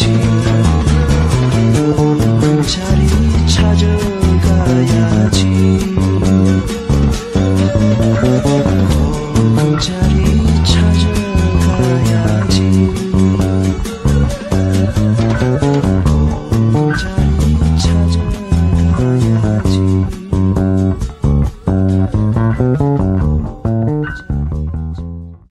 지금